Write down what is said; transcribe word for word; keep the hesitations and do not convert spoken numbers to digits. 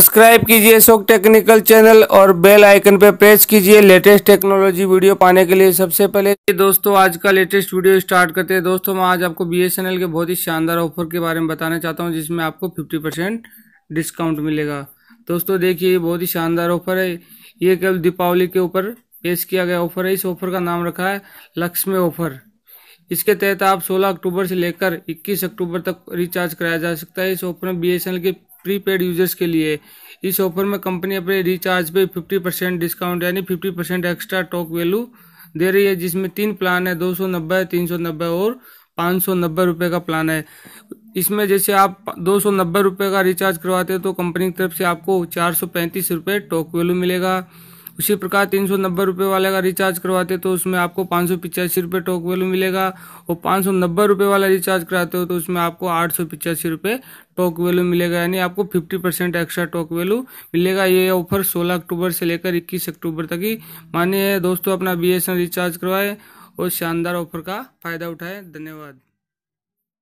Subscribe कीजिए Ashok technical channel और bell icon पर प्रेस कीजिए लेटेस्ट टेक्नोलॉजी वीडियो पाने के लिए। सबसे पहले दोस्तों आज का लेटेस्ट वीडियो स्टार्ट करते हैं। दोस्तों मैं आज आपको बीएसएनएल के बहुत ही शानदार ऑफर के बारे में बताना चाहता हूं, जिसमें आपको पचास परसेंट डिस्काउंट मिलेगा। दोस्तों देखिए, ये बहुत ही शानदार ऑफर है। ये केवल दीपावली के ऊपर पेश किया गया ऑफर है। इस ऑफर का नाम रखा है लक्ष्मी ऑफर। इसके तहत आप सोलह अक्टूबर से लेकर इक्कीस अक्टूबर तक रिचार्ज कराया जा सकता है। इस ऑफर में बीएसएनएल के प्रीपेड यूजर्स के लिए इस ऑफर में कंपनी अपने रिचार्ज पे पचास परसेंट डिस्काउंट यानी पचास परसेंट एक्स्ट्रा टॉक वैल्यू दे रही है, जिसमें तीन प्लान है, दो सौ नब्बे, तीन सौ नब्बे और पाँच सौ नब्बे रुपये का प्लान है। इसमें जैसे आप दो सौ नब्बे रुपये का रिचार्ज करवाते हैं तो कंपनी की तरफ से आपको चार सौ पैंतीस रुपये टॉक वैल्यू मिलेगा। उसी प्रकार तीन सौ नब्बे रुपये वाले का रिचार्ज करवाते हो तो उसमें आपको पाँच सौ पिचासी रुपये टॉक वैल्यू मिलेगा और पाँच सौ नब्बे रुपये वाला रिचार्ज कराते हो तो उसमें आपको आठ सौ पिचासी रुपये टॉक वैल्यू मिलेगा, यानी आपको fifty percent extra talk value मिलेगा। ये ऑफर सोलह अक्टूबर से लेकर इक्कीस अक्टूबर तक ही मान्य है। दोस्तों अपना B S N L recharge करवाएं और शानदार ऑफर का फ़ायदा उठाएँ। धन्यवाद।